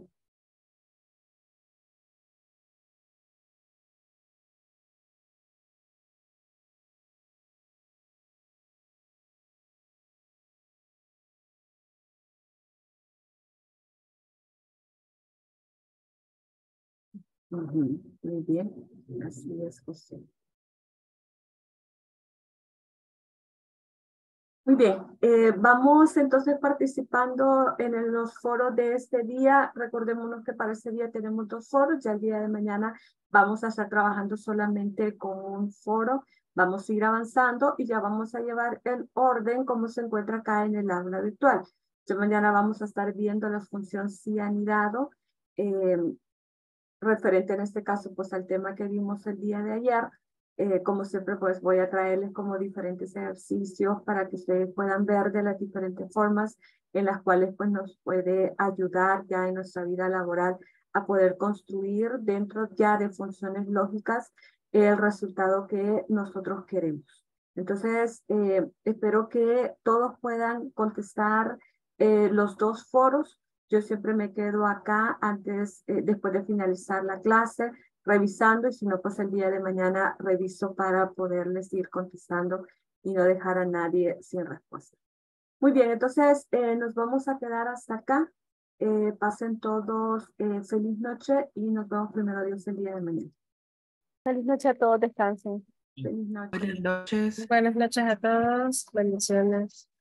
Uh-huh. Muy bien, así es, José. Muy bien, eh, vamos entonces participando en el, los foros de este día. Recordémonos que para este día tenemos dos foros. Ya el día de mañana vamos a estar trabajando solamente con un foro. Vamos a ir avanzando y ya vamos a llevar el orden como se encuentra acá en el aula virtual. Ya mañana vamos a estar viendo la función cianidado. Eh, referente en este caso pues al tema que vimos el día de ayer. Eh, como siempre pues voy a traerles como diferentes ejercicios para que ustedes puedan ver de las diferentes formas en las cuales pues nos puede ayudar ya en nuestra vida laboral a poder construir dentro ya de funciones lógicas el resultado que nosotros queremos. Entonces eh, espero que todos puedan contestar eh, los dos foros. Yo siempre me quedo acá antes, eh, después de finalizar la clase, revisando, y si no, pues el día de mañana reviso para poderles ir contestando y no dejar a nadie sin respuesta. Muy bien, entonces eh, nos vamos a quedar hasta acá. Eh, pasen todos eh, feliz noche y nos vemos primero Dios el día de mañana. Feliz noche a todos, descansen. Feliz noche. Buenas noches. Buenas noches a todos. Bendiciones.